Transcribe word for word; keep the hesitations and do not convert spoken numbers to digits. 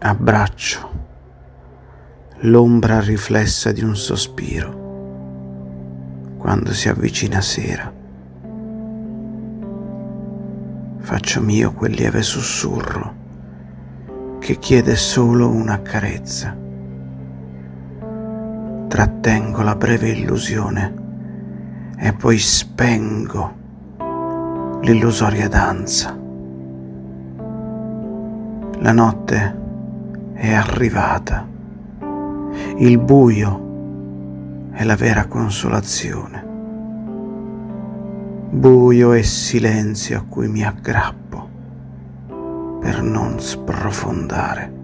abbraccio l'ombra riflessa di un sospiro quando si avvicina sera. Faccio mio quel lieve sussurro che chiede solo una carezza. Trattengo la breve illusione e poi spengo l'illusoria danza. La notte è arrivata. Il buio è la vera consolazione. Buio e silenzio a cui mi aggrappo per non sprofondare.